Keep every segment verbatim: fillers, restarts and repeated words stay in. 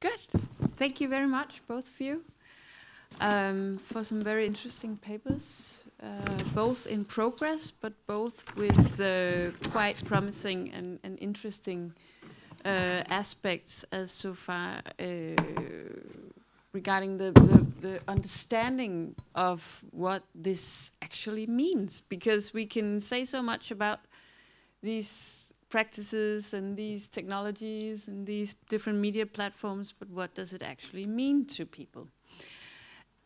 Good. Thank you very much, both of you, um, for some very interesting papers, uh, both in progress, but both with uh, quite promising and, and interesting uh, aspects as so far uh, regarding the, the, the understanding of what this actually means, because we can say so much about these practices and these technologies and these different media platforms, but what does it actually mean to people?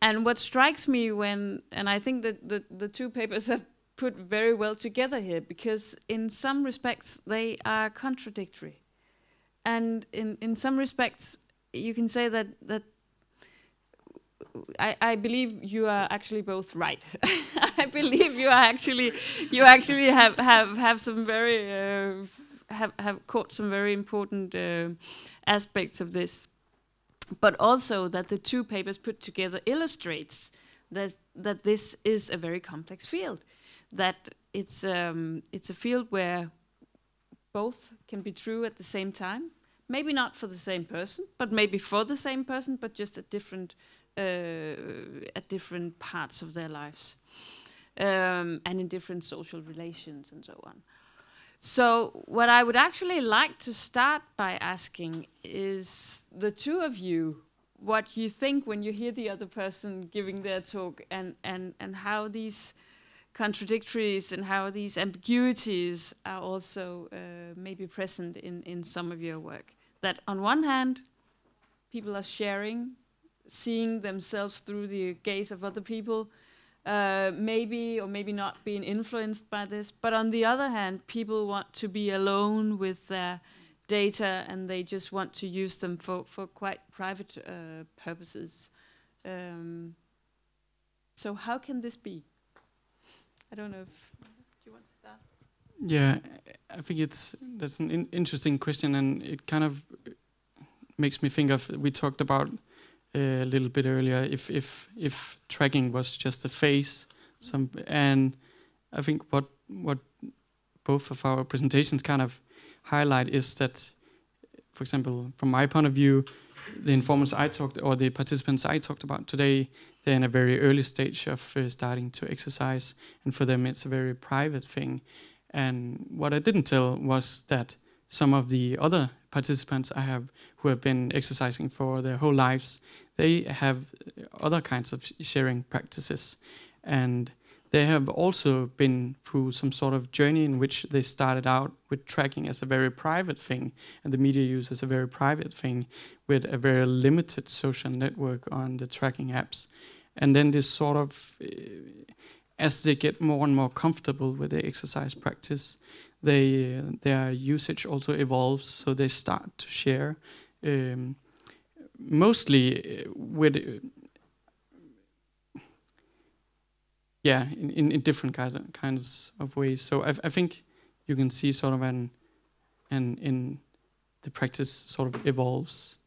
And what strikes me when, and I think that the, the two papers have put very well together here, because in some respects they are contradictory. And in, in some respects you can say that, that I, I believe you are actually both right. I believe you are actually, you actually have have have some very uh, have have caught some very important uh, aspects of this, but also that the two papers put together illustrates that that this is a very complex field, that it's um, it's a field where both can be true at the same time, maybe not for the same person, but maybe for the same person, but just at different uh, at different parts of their lives. Um, and in different social relations and so on. So what I would actually like to start by asking is the two of you, what you think when you hear the other person giving their talk, and, and, and how these contradictories and how these ambiguities are also uh, maybe present in, in some of your work. That on one hand, people are sharing, seeing themselves through the gaze of other people, Uh, maybe or maybe not being influenced by this, but on the other hand, people want to be alone with their data and they just want to use them for, for quite private uh, purposes. Um, so how can this be? I don't know if... Do you want to start? Yeah, I think it's that's an in interesting question, and it kind of makes me think of, we talked about a little bit earlier, if if if tracking was just a phase, some, and I think what what both of our presentations kind of highlight is that, for example, from my point of view, the informants I talked or the participants I talked about today, they're in a very early stage of uh, starting to exercise, and for them it's a very private thing. And what I didn't tell was that some of the other participants I have who have been exercising for their whole lives, they have other kinds of sharing practices. And they have also been through some sort of journey in which they started out with tracking as a very private thing, and the media use as a very private thing, with a very limited social network on the tracking apps. And then this sort of, as they get more and more comfortable with their exercise practice, They, uh, their usage also evolves, so they start to share, um, mostly with, uh, yeah, in, in, in different kinds of, kinds of ways. So I, I think you can see sort of an, an in the practice sort of evolves.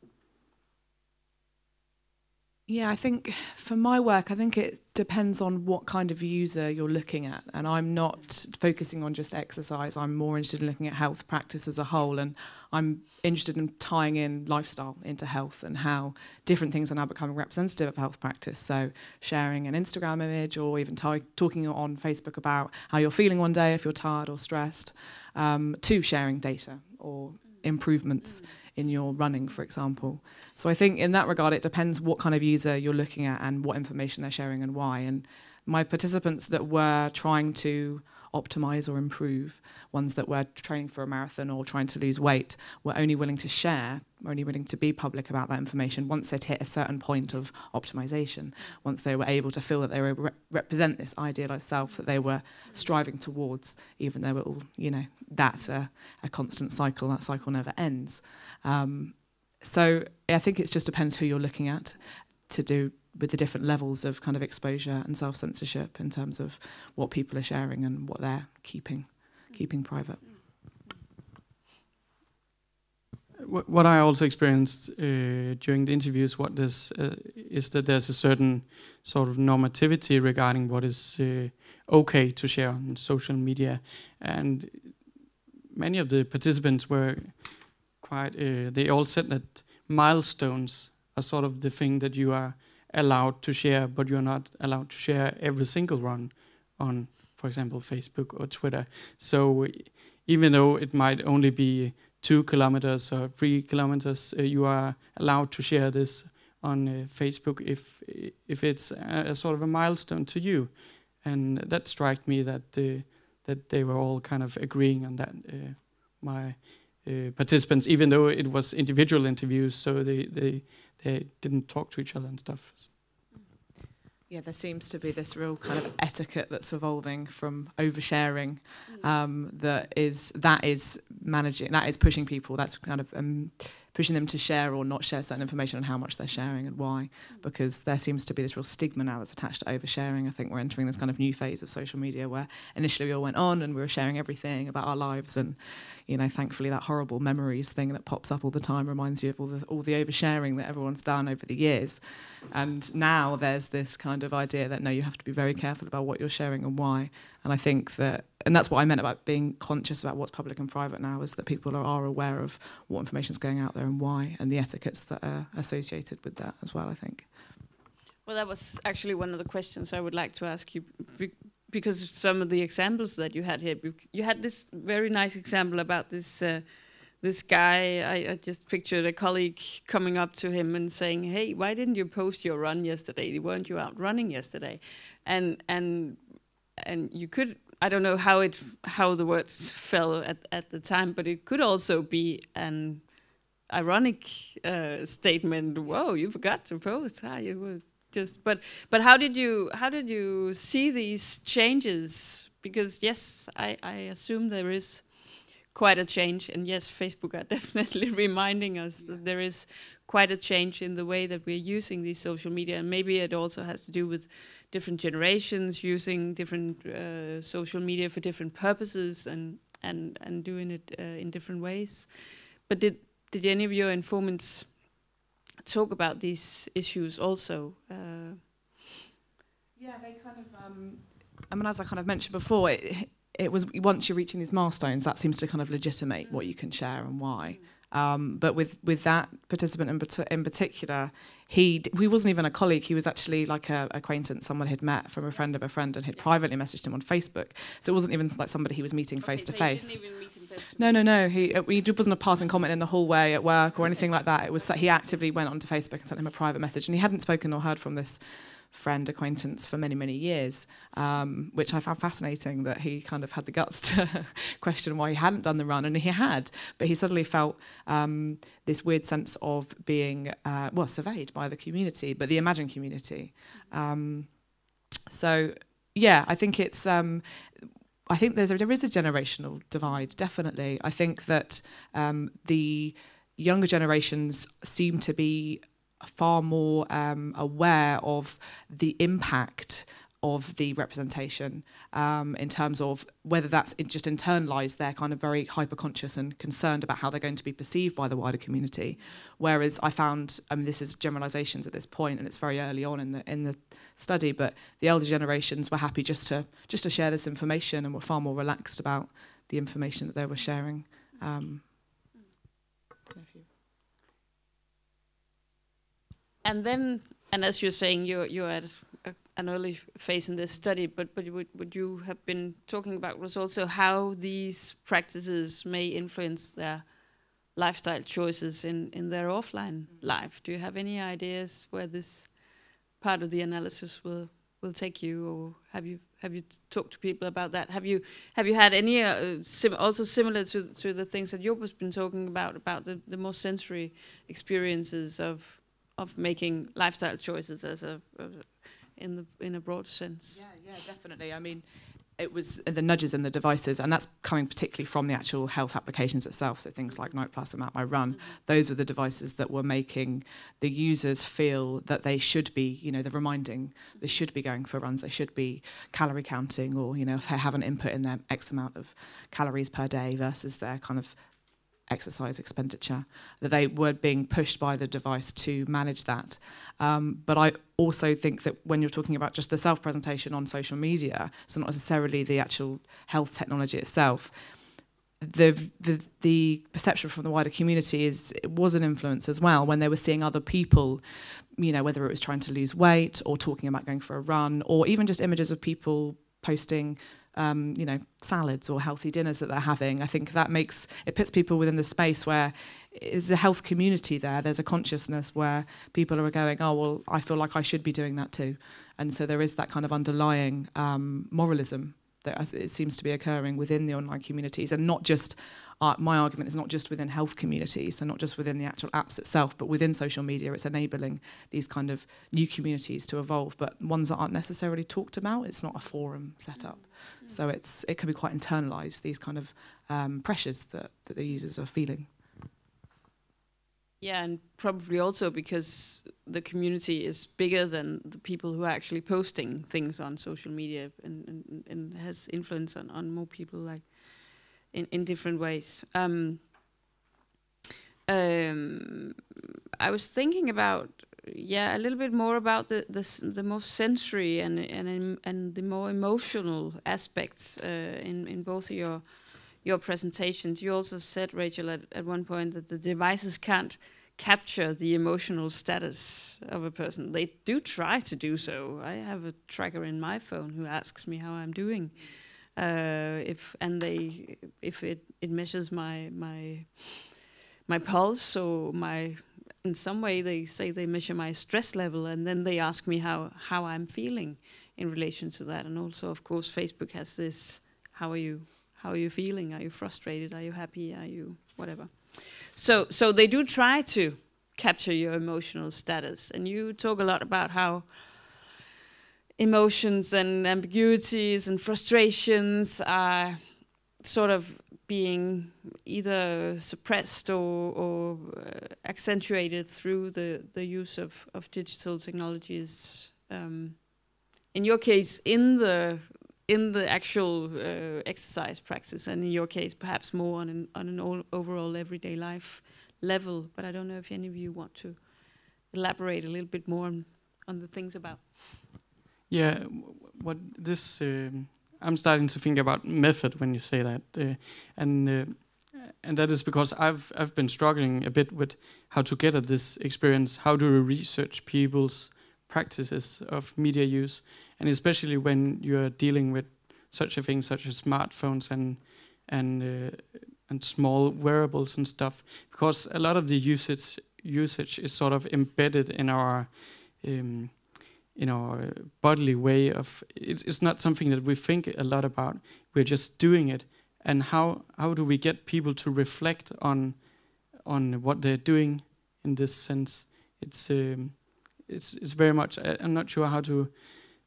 Yeah, I think for my work, I think it depends on what kind of user you're looking at. And I'm not focusing on just exercise. I'm more interested in looking at health practice as a whole. And I'm interested in tying in lifestyle into health and how different things are now becoming representative of health practice. So sharing an Instagram image, or even talking on Facebook about how you're feeling one day if you're tired or stressed, um, to sharing data or improvements in your running, for example. So I think in that regard, it depends what kind of user you're looking at and what information they're sharing and why. And my participants that were trying to optimize or improve, ones that were training for a marathon or trying to lose weight, were only willing to share, were only willing to be public about that information once they'd hit a certain point of optimization, once they were able to feel that they were re represent this idealized self that they were striving towards, even though it all, you know, that's a, a constant cycle, that cycle never ends. Um, so I think it just depends who you're looking at to do with the different levels of kind of exposure and self-censorship in terms of what people are sharing and what they're keeping, keeping private. What, what I also experienced uh, during the interviews what this, uh, is that there's a certain sort of normativity regarding what is uh, okay to share on social media. And many of the participants were quite, uh, they all said that milestones are sort of the thing that you are allowed to share, but you're not allowed to share every single run on, for example, Facebook or Twitter. So even though it might only be two kilometers or three kilometers, uh, you are allowed to share this on uh, Facebook if if it's a, a sort of a milestone to you. And that struck me that uh, that they were all kind of agreeing on that. Uh, my uh, participants, even though it was individual interviews, so they they they didn't talk to each other and stuff. Yeah, there seems to be this real kind of etiquette that's evolving from oversharing. Um, that is that is managing, that is pushing people. That's kind of um, pushing them to share or not share certain information on how much they're sharing and why. Because there seems to be this real stigma now that's attached to oversharing. I think we're entering this kind of new phase of social media where initially we all went on and we were sharing everything about our lives, and you know, thankfully that horrible memories thing that pops up all the time reminds you of all the all the oversharing that everyone's done over the years. And now there's this kind of idea that no, you have to be very careful about what you're sharing and why. And I think that, and that's what I meant about being conscious about what's public and private now, is that people are, are aware of what information's going out there and why, and the etiquettes that are associated with that as well, I think. Well, that was actually one of the questions I would like to ask you, because some of the examples that you had here, you had this very nice example about this uh, this guy, I, I just pictured a colleague coming up to him and saying, hey, why didn't you post your run yesterday? Weren't you out running yesterday? And and and you could, I don't know how it how the words fell at, at the time, but it could also be an ironic uh, statement. Whoa, you forgot to post, huh? You were just, but but how did you how did you see these changes? Because yes, I, I assume there is quite a change, and yes, Facebook are definitely reminding us yeah. that there is quite a change in the way that we're using these social media, and maybe it also has to do with different generations using different uh, social media for different purposes and and and doing it uh, in different ways. But did did any of your informants talk about these issues also? Uh, yeah, they kind of. Um, I mean, as I kind of mentioned before, it, it was once you're reaching these milestones, that seems to kind of legitimate mm. what you can share and why. Mm. Um, but with with that participant in, pat in particular, he d he wasn't even a colleague. He was actually like a acquaintance, someone he'd met from a friend of a friend, and had yeah. privately messaged him on Facebook. So it wasn't even like somebody he was meeting okay, face to so face. You didn't even meet him face to no, no, no. He uh, he wasn't a passing comment in the hallway at work or okay. anything like that. It was that he actively went onto Facebook and sent him a private message, and he hadn't spoken or heard from this friend, acquaintance for many, many years, um, which I found fascinating that he kind of had the guts to question why he hadn't done the run, and he had, but he suddenly felt um, this weird sense of being, uh, well, surveyed by the community, but the imagined community. Um, so, yeah, I think it's... Um, I think there's a, there is a generational divide, definitely. I think that um, the younger generations seem to be far more um, aware of the impact of the representation um, in terms of whether that's in just internalised, they're kind of very hyper-conscious and concerned about how they're going to be perceived by the wider community. Whereas I found, I mean, this is generalisations at this point, and it's very early on in the in the study, but the elder generations were happy just to just to share this information and were far more relaxed about the information that they were sharing. Um, And then, and as you're saying, you're, you're at a, an early phase in this study, but, but what, what you have been talking about was also how these practices may influence their lifestyle choices in, in their offline life. Do you have any ideas where this part of the analysis will, will take you, or have you, have you talked to people about that? Have you, have you had any, uh, sim also similar to, to the things that Job has been talking about, about the, the more sensory experiences of of making lifestyle choices as a, as a in the in a broad sense? Yeah, yeah, definitely. I mean, it was the nudges and the devices, and that's coming particularly from the actual health applications itself, so things like Nike plus and At My Run. Mm-hmm. Those were the devices that were making the users feel that they should be, you know, the reminding, they should be going for runs, they should be calorie counting, or, you know, if they have an input in their X amount of calories per day versus their kind of exercise expenditure, that they were being pushed by the device to manage that. Um, but I also think that when you're talking about just the self-presentation on social media, so not necessarily the actual health technology itself, the, the the perception from the wider community is it was an influence as well when they were seeing other people, you know, whether it was trying to lose weight or talking about going for a run or even just images of people posting, um, you know, salads or healthy dinners that they're having. I think that makes, it puts people within the space where there's a health community there. There's a consciousness where people are going, oh, well, I feel like I should be doing that too. And so there is that kind of underlying um, moralism that it seems to be occurring within the online communities, and not just, uh, my argument is not just within health communities, so not just within the actual apps itself, but within social media, it's enabling these kind of new communities to evolve, but ones that aren't necessarily talked about. It's not a forum set up. Mm-hmm. So it's, it can be quite internalized, these kind of um, pressures that, that the users are feeling. Yeah, and probably also because the community is bigger than the people who are actually posting things on social media, and, and, and has influence on, on more people, like in, in different ways. Um, um, I was thinking about, yeah, a little bit more about the the, the more sensory and and and the more emotional aspects uh, in in both of your. your presentations. You also said, Rachel, at, at one point that the devices can't capture the emotional status of a person. They do try to do so. I have a tracker in my phone who asks me how I'm doing, uh, if and they if it it measures my my my pulse, or my, in some way they say they measure my stress level, and then they ask me how how I'm feeling in relation to that. And also, of course, Facebook has this, how are you? How are you feeling? Are you frustrated? Are you happy? Are you whatever? So, so they do try to capture your emotional status. And you talk a lot about how emotions and ambiguities and frustrations are sort of being either suppressed or, or uh, accentuated through the, the use of, of digital technologies. Um, in your case, in the in the actual uh, exercise practice, and in your case, perhaps more on an, on an all overall everyday life level. But I don't know if any of you want to elaborate a little bit more on, on the things about. Yeah, what this, um, I'm starting to think about method when you say that, uh, and uh, and that is because I've I've been struggling a bit with how to get at this experience. How do we research people's practices of media use, and especially when you're dealing with such a thing, such as smartphones and and uh, and small wearables and stuff, because a lot of the usage usage is sort of embedded in our um, in our bodily way of. It's, it's not something that we think a lot about. We're just doing it, and how how do we get people to reflect on on what they're doing in this sense? It's um, It's it's very much. I, I'm not sure how to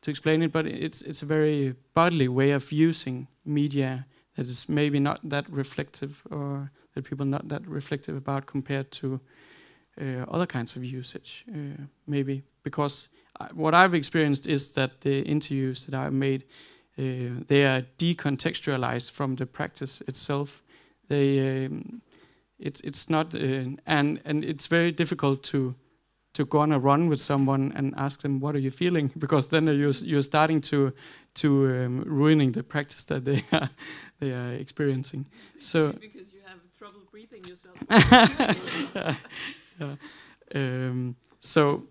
to explain it, but it's it's a very bodily way of using media that is maybe not that reflective, or that people are not that reflective about compared to uh, other kinds of usage. Uh, maybe because I, what I've experienced is that the interviews that I've made, uh, they are decontextualized from the practice itself. They um, it's it's not uh, and and it's very difficult to. to go on a run with someone and ask them, what are you feeling? Because then you're, you're starting to to um, ruining the practice that they are, they are experiencing. So because you have trouble breathing yourself. yeah, yeah. Um, so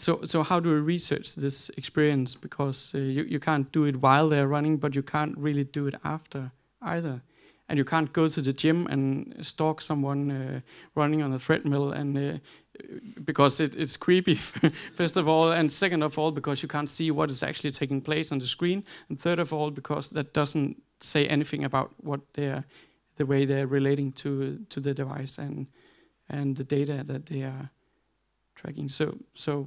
so so how do we research this experience? Because uh, you you can't do it while they're running, but you can't really do it after either. And you can't go to the gym and stalk someone uh, running on a treadmill, and uh, because it, it's creepy, first of all, and second of all, because you can't see what is actually taking place on the screen, and third of all, because that doesn't say anything about what they're, the way they're relating to to the device and and the data that they are tracking. So, so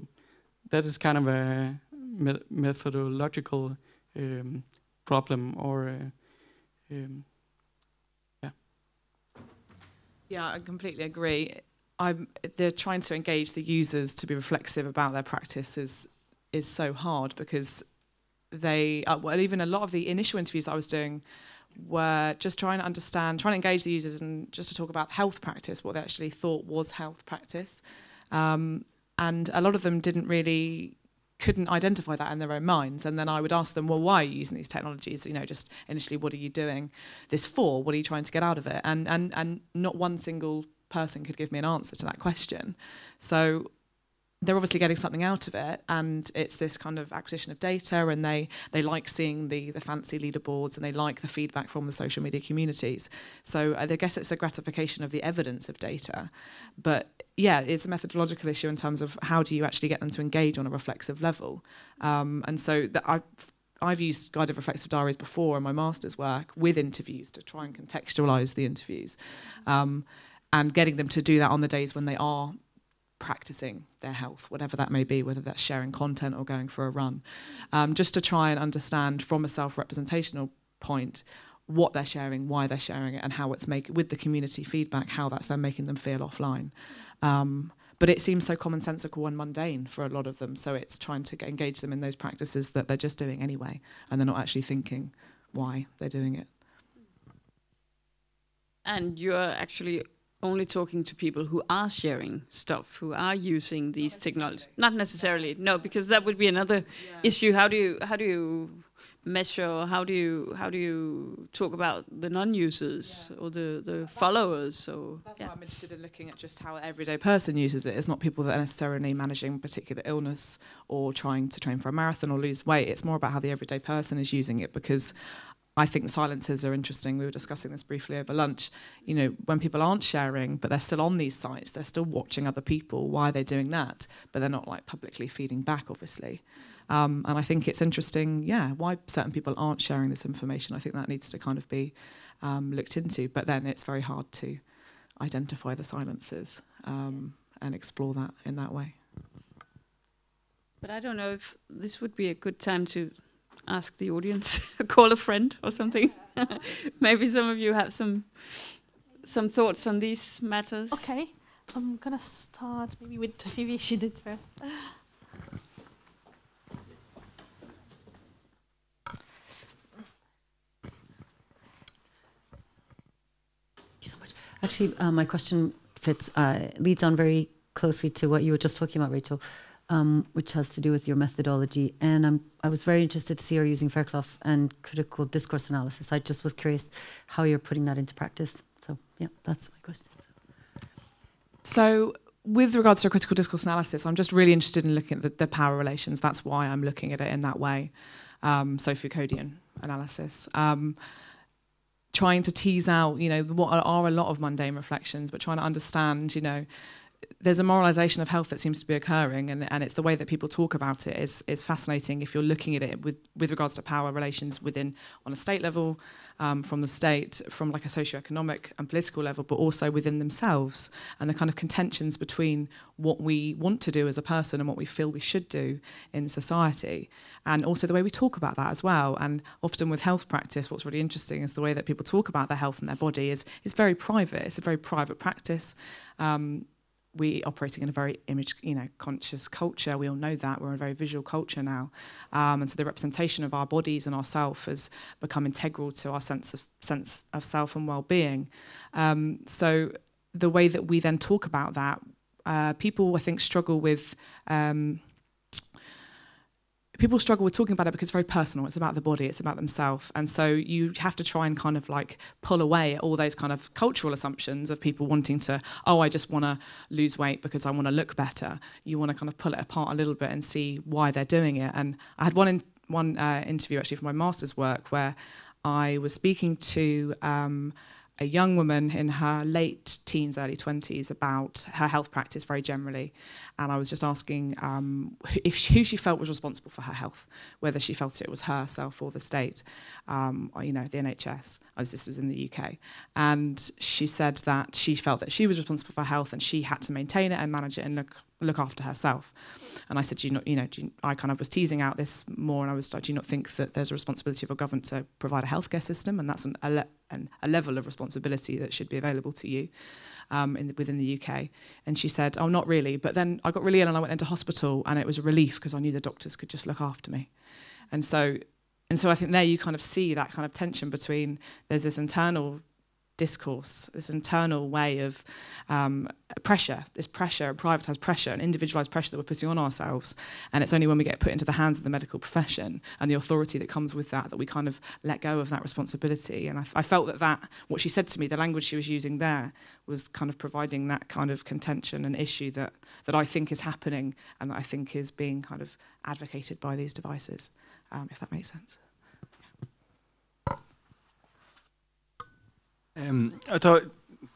that is kind of a me methodological um, problem, or. A, um, Yeah, I completely agree. I'm, they're trying to engage the users to be reflexive about their practice is, is so hard, because they, uh, well, even a lot of the initial interviews I was doing were just trying to understand, trying to engage the users and just to talk about health practice, what they actually thought was health practice. Um, and a lot of them didn't really couldn't identify that in their own minds. And then I would ask them, well, why are you using these technologies? You know, just initially, what are you doing this for? What are you trying to get out of it? And, and, and not one single person could give me an answer to that question. So they're obviously getting something out of it, and it's this kind of acquisition of data, and they, they like seeing the, the fancy leaderboards, and they like the feedback from the social media communities. So I guess it's a gratification of the evidence of data. But yeah, it's a methodological issue in terms of how do you actually get them to engage on a reflexive level. Um, and so that I've, I've used guided reflexive diaries before in my master's work with interviews to try and contextualise the interviews, um, and getting them to do that on the days when they are practicing their health, whatever that may be, whether that's sharing content or going for a run, um, just to try and understand from a self-representational point what they're sharing, why they're sharing it, and how it's make with the community feedback, how that's then making them feel offline. Um, but it seems so commonsensical and mundane for a lot of them, so it's trying to engage them in those practices that they're just doing anyway, and they're not actually thinking why they're doing it. And you're actually only talking to people who are sharing stuff, who are using these technologies. Not necessarily, no, because that would be another yeah. issue. How do you how do you measure? How do you how do you talk about the non-users yeah. or the the that's followers? So that's yeah. why I'm interested in looking at just how an everyday person uses it. It's not people that are necessarily managing particular illness or trying to train for a marathon or lose weight. It's more about how the everyday person is using it, because I think silences are interesting. We were discussing this briefly over lunch. You know, when people aren't sharing, but they're still on these sites, they're still watching other people. Why are they doing that? But they're not like publicly feeding back, obviously. Um, and I think it's interesting, yeah, why certain people aren't sharing this information. I think that needs to kind of be um, looked into. But then it's very hard to identify the silences um, and explore that in that way. But I don't know if this would be a good time to ask the audience, call a friend or something. Maybe some of you have some some thoughts on these matters. Okay, I'm gonna start maybe with the Vivi. She did first. Thank you so much. Actually, uh, my question fits uh, leads on very closely to what you were just talking about, Rachel. Um, which has to do with your methodology. And I'm, I was very interested to see her using Fairclough and critical discourse analysis. I just was curious how you're putting that into practice. So yeah, that's my question. So with regards to critical discourse analysis, I'm just really interested in looking at the, the power relations. That's why I'm looking at it in that way. Um, so Foucauldian analysis. Um, trying to tease out, you know, what are a lot of mundane reflections, but trying to understand, you know, there's a moralization of health that seems to be occurring, and, and it's the way that people talk about it is, is fascinating if you're looking at it with, with regards to power relations within, on a state level, um, from the state, from like a socioeconomic and political level, but also within themselves, and the kind of contentions between what we want to do as a person and what we feel we should do in society, and also the way we talk about that as well. And often with health practice, what's really interesting is the way that people talk about their health and their body is, is very private. It's a very private practice. Um, We operating in a very image, you know, conscious culture. We all know that. We're in a very visual culture now. Um, and so the representation of our bodies and ourself has become integral to our sense of, sense of self and well-being. Um, so the way that we then talk about that, uh, people, I think, struggle with... Um, people struggle with talking about it because it's very personal. It's about the body, it's about themselves. And so you have to try and kind of like pull away at all those kind of cultural assumptions of people wanting to, oh, I just want to lose weight because I want to look better. You want to kind of pull it apart a little bit and see why they're doing it. And I had one, in, one uh, interview actually for my master's work where I was speaking to um, a young woman in her late teens, early twenties about her health practice very generally. And I was just asking um, if she, who she felt was responsible for her health, whether she felt it was herself or the state, um, or, you know, the N H S, as this was in the U K. And she said that she felt that she was responsible for health and she had to maintain it and manage it and look look after herself. And I said, do you not, you know, do you, I kind of was teasing out this more, and I was like, do you not think that there's a responsibility of a government to provide a healthcare system? And that's an, a, le an, a level of responsibility that should be available to you um, in the, within the U K. And she said, oh, not really. But then I got really ill and I went into hospital, and it was a relief because I knew the doctors could just look after me. And so, and so I think there you kind of see that kind of tension between there's this internal discourse, this internal way of um, pressure, this pressure, privatised pressure, an individualised pressure that we're putting on ourselves. And it's only when we get put into the hands of the medical profession and the authority that comes with that that we kind of let go of that responsibility. And I, I felt that that, what she said to me, the language she was using there, was kind of providing that kind of contention and issue that, that I think is happening and that I think is being kind of advocated by these devices, um, if that makes sense. Um, I thought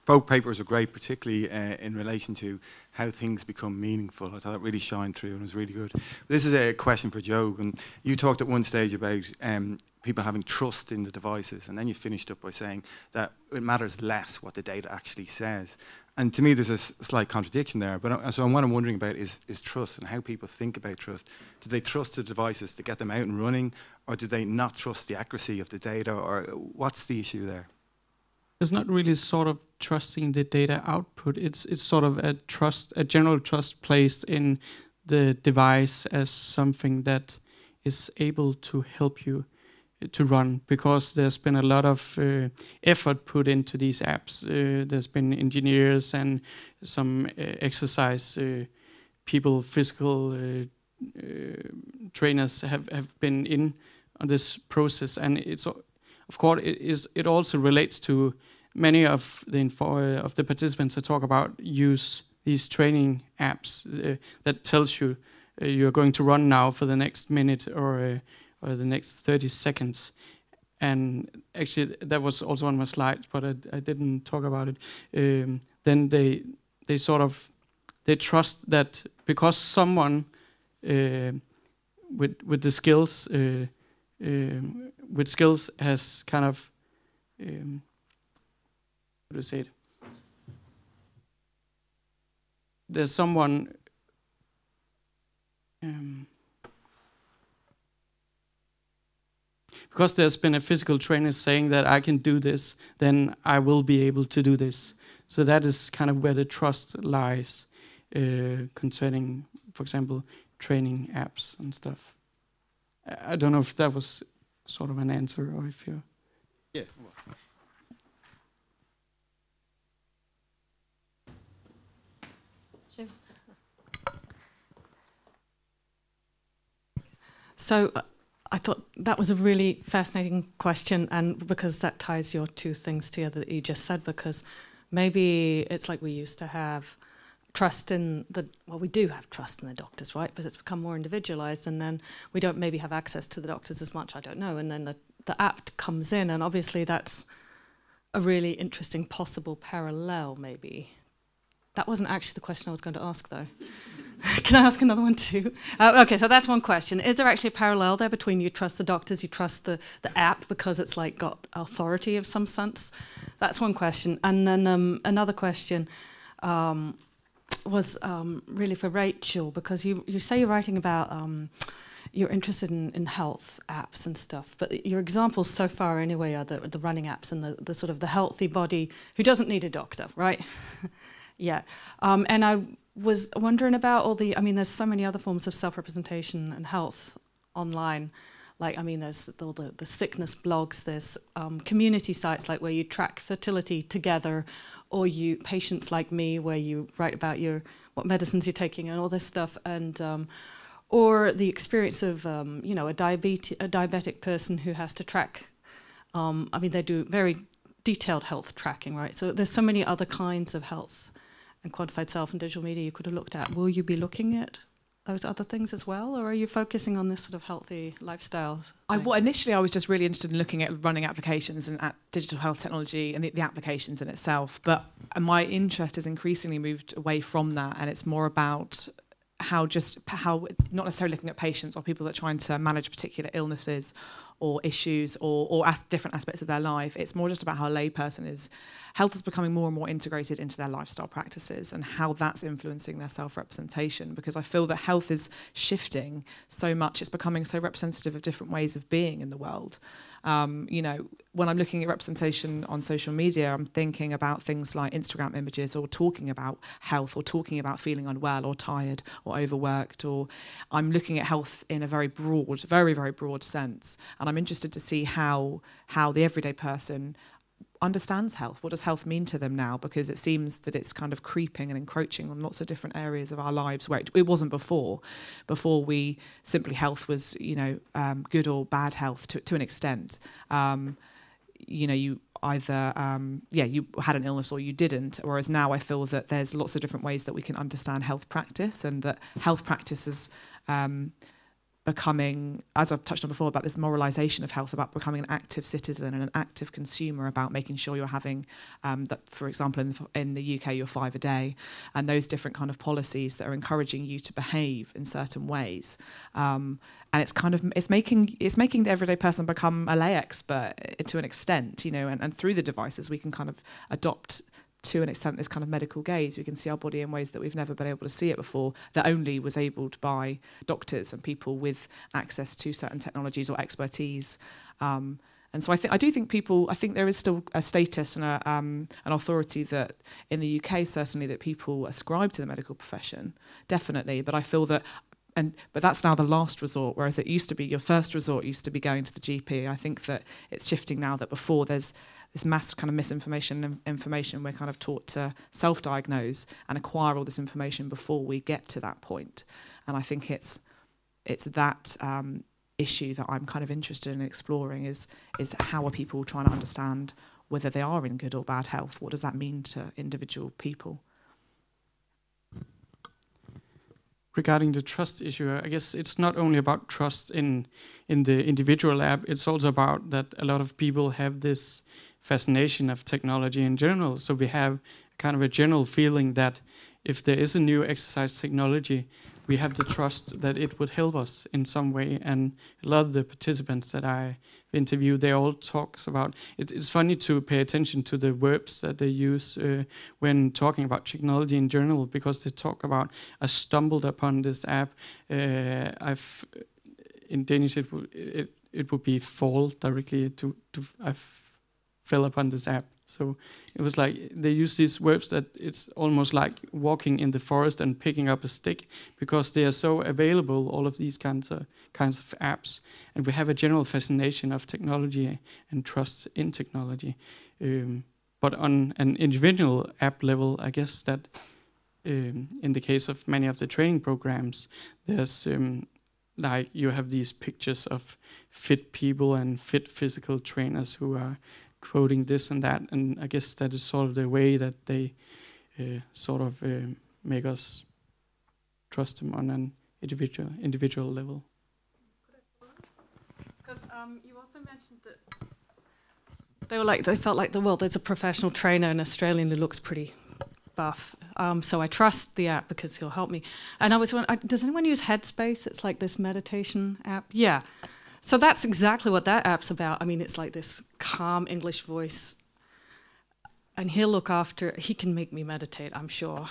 both papers were great, particularly uh, in relation to how things become meaningful. I thought it really shined through and it was really good. This is a question for Joe. And you talked at one stage about um, people having trust in the devices, and then you finished up by saying that it matters less what the data actually says. And to me, there's a slight contradiction there. But uh, so what I'm wondering about is, is trust and how people think about trust. Do they trust the devices to get them out and running, or do they not trust the accuracy of the data, or what's the issue there? It's not really sort of trusting the data output. It's it's sort of a trust, a general trust placed in the device as something that is able to help you to run, because there's been a lot of uh, effort put into these apps. Uh, there's been engineers and some uh, exercise uh, people, physical uh, uh, trainers have, have been in on this process, and it's. Of course, it, is, it also relates to many of the info, uh, of the participants that talk about use these training apps uh, that tells you uh, you're going to run now for the next minute or, uh, or the next thirty seconds. And actually, that was also on my slides, but I, I didn't talk about it. Um, then they they sort of they trust that because someone uh, with with the skills. Uh, Um, with skills has kind of um, how do I say it? There's someone um, because there's been a physical trainer saying that I can do this, then I will be able to do this. So that is kind of where the trust lies uh, concerning, for example, training apps and stuff. I don't know if that was sort of an answer, or if you... Yeah. So uh, I thought that was a really fascinating question, and because that ties your two things together that you just said, because maybe it's like we used to have trust in the, well, we do have trust in the doctors, right? But it's become more individualized, and then we don't maybe have access to the doctors as much, I don't know. And then the, the app comes in, and obviously that's a really interesting possible parallel, maybe. That wasn't actually the question I was going to ask, though. Can I ask another one too? Uh, okay, so that's one question. Is there actually a parallel there between you trust the doctors, you trust the, the app because it's like got authority of some sense? That's one question. And then um, another question, um, was um, really for Rachel, because you, you say you're writing about, um, you're interested in, in health apps and stuff, but your examples so far anyway are the, the running apps and the, the sort of the healthy body who doesn't need a doctor, right? Yeah. Um, and I was wondering about all the, I mean, there's so many other forms of self-representation and health online. Like, I mean, there's all the, the sickness blogs, there's um, community sites like where you track fertility together, or you, patients like me, where you write about your, what medicines you're taking and all this stuff, and um, or the experience of, um, you know, a, diabete a diabetic person who has to track, um, I mean, they do very detailed health tracking, right? So there's so many other kinds of health and quantified self and digital media you could have looked at. Will you be looking at those other things as well, or are you focusing on this sort of healthy lifestyle? I, well, initially I was just really interested in looking at running applications and at digital health technology and the, the applications in itself, but my interest has increasingly moved away from that, and it's more about how just, how not necessarily looking at patients or people that are trying to manage particular illnesses or issues or, or as different aspects of their life. It's more just about how a layperson is, health is becoming more and more integrated into their lifestyle practices and how that's influencing their self-representation, because I feel that health is shifting so much, it's becoming so representative of different ways of being in the world. Um, you know, when I'm looking at representation on social media, I'm thinking about things like Instagram images or talking about health or talking about feeling unwell or tired or overworked, or I'm looking at health in a very broad, very, very broad sense. And I'm interested to see how, how the everyday person understands health. What does health mean to them now? Because it seems that it's kind of creeping and encroaching on lots of different areas of our lives where it, it wasn't before. Before we simply health was, you know, um, good or bad health to, to an extent. Um, you know, you either, um, yeah, you had an illness or you didn't. Whereas now I feel that there's lots of different ways that we can understand health practice, and that health practice is um, becoming, as I've touched on before, about this moralization of health, about becoming an active citizen and an active consumer, about making sure you're having, um, that, for example, in the, in the U K, you're five a day, and those different kind of policies that are encouraging you to behave in certain ways. Um, and it's kind of, it's making, it's making the everyday person become a lay expert to an extent, you know, and, and through the devices we can kind of adopt to an extent this kind of medical gaze. We can see our body in ways that we've never been able to see it before, that only was abled by doctors and people with access to certain technologies or expertise. Um, and so I think I do think people, I think there is still a status and a, um, an authority that in the U K certainly that people ascribe to the medical profession, definitely, but I feel that And, but that's now the last resort, whereas it used to be your first resort used to be going to the G P. I think that it's shifting now, that before there's this mass kind of misinformation and information we're kind of taught to self-diagnose and acquire all this information before we get to that point. And I think it's it's that um, issue that I'm kind of interested in exploring, is, is how are people trying to understand whether they are in good or bad health? What does that mean to individual people? Regarding the trust issue, I guess it's not only about trust in in the individual app, it's also about that a lot of people have this fascination of technology in general. So we have kind of a general feeling that if there is a new exercise technology, we have the trust that it would help us in some way. And a lot of the participants that I interviewed, they all talks about, it, it's funny to pay attention to the verbs that they use uh, when talking about technology in general, because they talk about, I stumbled upon this app, uh, I've, in Danish it would, it, it would be fall directly to, to I fell upon this app. So it was like they use these verbs that it's almost like walking in the forest and picking up a stick, because they are so available, all of these kinds of kinds of apps, and we have a general fascination of technology and trust in technology. Um, but on an individual app level, I guess that um, in the case of many of the training programs, there's um, like you have these pictures of fit people and fit physical trainers who are quoting this and that, and I guess that is sort of the way that they uh, sort of uh, make us trust them on an individual individual level. Because um, you also mentioned that they were like they felt like the well, there's a professional trainer in Australia who looks pretty buff, um, so I trust the app because he'll help me. And I was wondering, does anyone use Headspace? It's like this meditation app. Yeah. So that's exactly what that app's about. I mean, it's like this calm English voice, and he'll look after, he can make me meditate, I'm sure,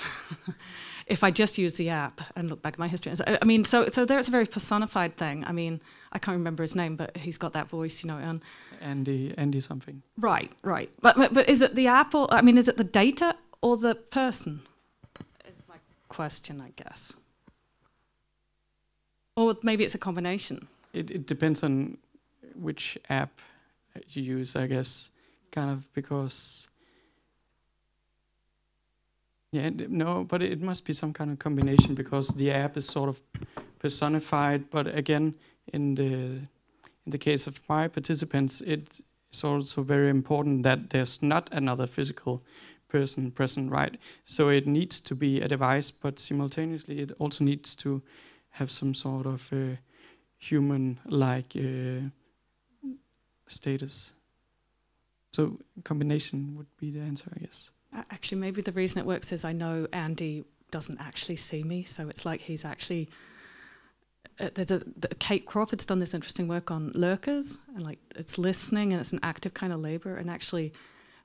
if I just use the app and look back at my history. And so, I mean, so, so there's a very personified thing. I mean, I can't remember his name, but he's got that voice, you know. And Andy, Andy something. Right, right. But, but, but is it the app, or, I mean, is it the data or the person? Is my question, I guess. Or maybe it's a combination. It, it depends on which app you use, I guess, kind of, because, yeah, no, but it must be some kind of combination, because the app is sort of personified, but again, in the in the case of my participants, it's also very important that there's not another physical person present, right? So it needs to be a device, but simultaneously it also needs to have some sort of uh, human-like uh, status. So combination would be the answer, I guess. Actually, maybe the reason it works is I know Andy doesn't actually see me, so it's like he's actually... Uh, there's a, the, Kate Crawford's done this interesting work on lurkers, and like it's listening and it's an active kind of labor, and actually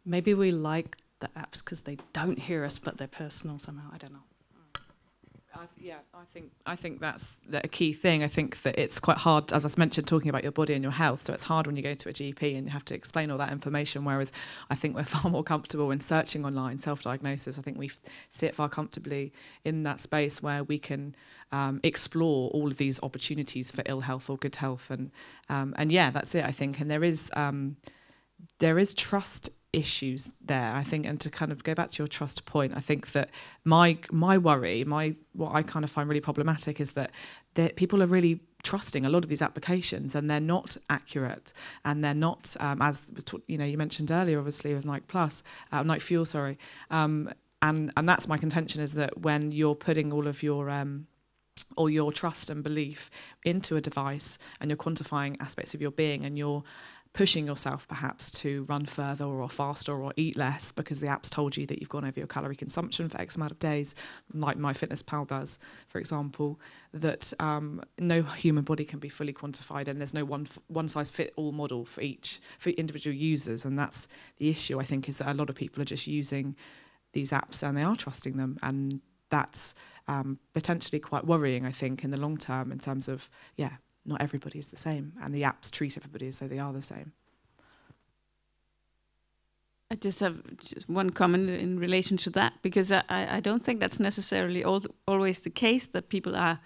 maybe we like the apps because they don't hear us, but they're personal somehow, I don't know. I, yeah, I think I think that's the, a key thing. I think that it's quite hard, as I mentioned, talking about your body and your health. So it's hard when you go to a G P and you have to explain all that information. Whereas I think we're far more comfortable when searching online, self-diagnosis. I think we see it far comfortably in that space where we can um, explore all of these opportunities for ill health or good health. And um, and yeah, that's it, I think. And there is um, there is trust issues there, I think. And to kind of go back to your trust point, I think that my my worry, my what I kind of find really problematic is that that people are really trusting a lot of these applications, and they're not accurate, and they're not um, as you know you mentioned earlier, obviously with Nike Plus, uh, Nike Fuel, sorry. Um, and and that's my contention, is that when you're putting all of your um, or your trust and belief into a device, and you're quantifying aspects of your being, and you're pushing yourself perhaps to run further or faster or eat less because the app's told you that you've gone over your calorie consumption for X amount of days, like MyFitnessPal does, for example, that um, no human body can be fully quantified, and there's no one f one size fit all model for each, for individual users. And that's the issue, I think, is that a lot of people are just using these apps and they are trusting them, and that's um, potentially quite worrying, I think, in the long term, in terms of, yeah, not everybody is the same, and the apps treat everybody as though they are the same. I just have just one comment in relation to that, because I, I don't think that's necessarily all, always the case, that people are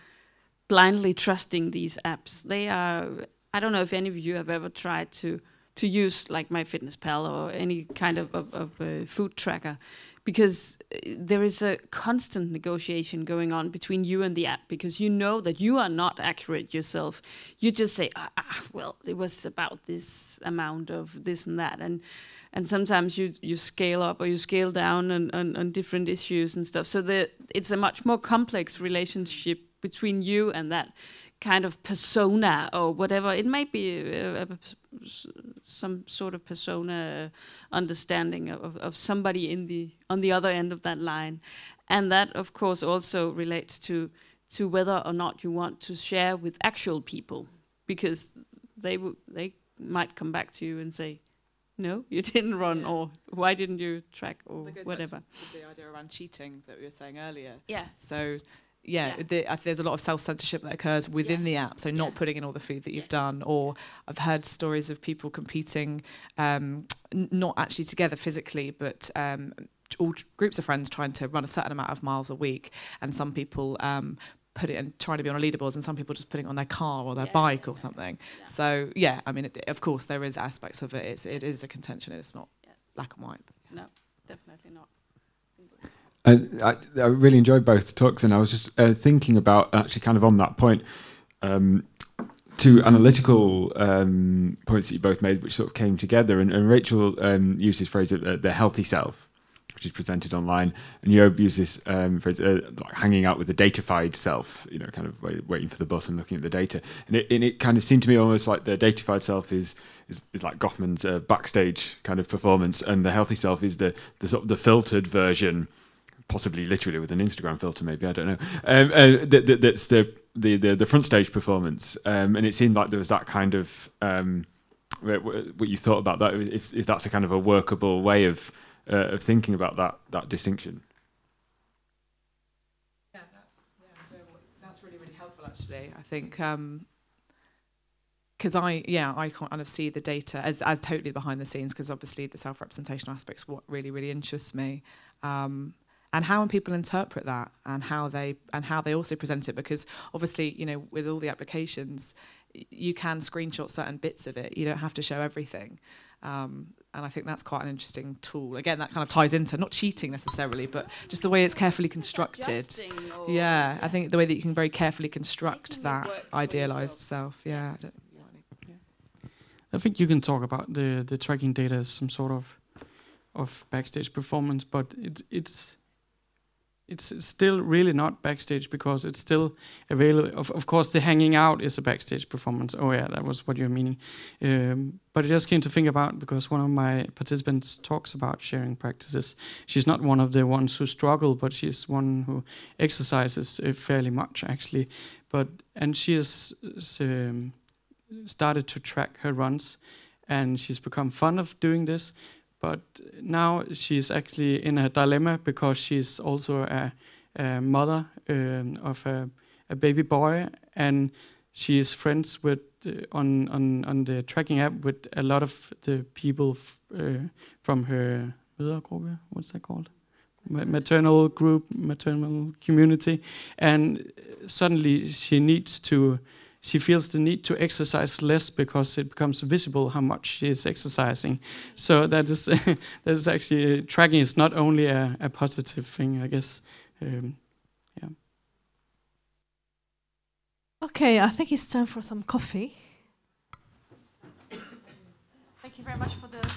blindly trusting these apps. They are, I don't know if any of you have ever tried to, to use like MyFitnessPal or any kind of, of, of uh, food tracker, because there is a constant negotiation going on between you and the app, because you know that you are not accurate yourself. You just say, ah, ah, well, it was about this amount of this and that. And and sometimes you, you scale up or you scale down on, on, on different issues and stuff. So the, it's a much more complex relationship between you and that kind of persona or whatever. It might be a, a, some sort of persona understanding of, of somebody in the on the other end of that line. And that, of course, also relates to, to whether or not you want to share with actual people, because they, w they might come back to you and say, no, you didn't run, yeah. Or why didn't you track, or whatever. The idea around cheating that we were saying earlier. Yeah. So. Yeah, yeah. The, uh, there's a lot of self-censorship that occurs within yeah. the app, so not yeah. putting in all the food that you've yeah. done, or I've heard stories of people competing, um, n not actually together physically, but um, all groups of friends trying to run a certain amount of miles a week, and some people um, put it and trying to be on a leaderboards, and some people just putting it on their car or their yeah, bike yeah, or something. Yeah. So yeah, I mean, it, of course there is aspects of it. It's, it is a contention. It's not yes. black and white. Yeah. No, definitely not. And I, I really enjoyed both talks, and I was just uh, thinking about, actually kind of on that point, um, two analytical um, points that you both made, which sort of came together. And, and Rachel um, used this phrase, uh, the healthy self, which is presented online. And Job used this um, phrase, uh, like hanging out with the datafied self, you know, kind of wait, waiting for the bus and looking at the data. And it, and it kind of seemed to me almost like the datafied self is... Is, is like Goffman's uh, backstage kind of performance, and the healthy self is the the sort of the filtered version, possibly literally with an Instagram filter, maybe, I don't know. Um, uh, that, that, that's the, the the the front stage performance, um, and it seemed like there was that kind of um, what you thought about that. If, if that's a kind of a workable way of uh, of thinking about that that distinction. Yeah, that's yeah, that's really really helpful actually. I think. Um, Because I, yeah, I kind of see the data as, as totally behind the scenes, because obviously the self-representation aspect is what really, really interests me, um, and how people interpret that, and how they and how they also present it. Because obviously, you know, with all the applications, you can screenshot certain bits of it. You don't have to show everything, um, and I think that's quite an interesting tool. Again, that kind of ties into not cheating necessarily, but just the way it's carefully constructed. Yeah, yeah, I think the way that you can very carefully construct that idealized self. Yeah. I I think you can talk about the the tracking data as some sort of of backstage performance, but it, it's it's still really not backstage, because it's still available. Of, of course, the hanging out is a backstage performance. Oh yeah, that was what you're meaning. Um, but I just came to think about, because one of my participants talks about sharing practices. She's not one of the ones who struggle, but she's one who exercises uh, fairly much actually. But and she is. Um, started to track her runs, and she's become fond of doing this, but now she's actually in a dilemma, because she's also a, a mother um, of a, a baby boy, and she is friends with uh, on, on on the tracking app with a lot of the people f uh, from her what's that called maternal group maternal community, and suddenly she needs to She feels the need to exercise less because it becomes visible how much she is exercising. So that is, that is actually, tracking is not only a, a positive thing, I guess. Um, yeah. Okay, I think it's time for some coffee. Thank you very much for the...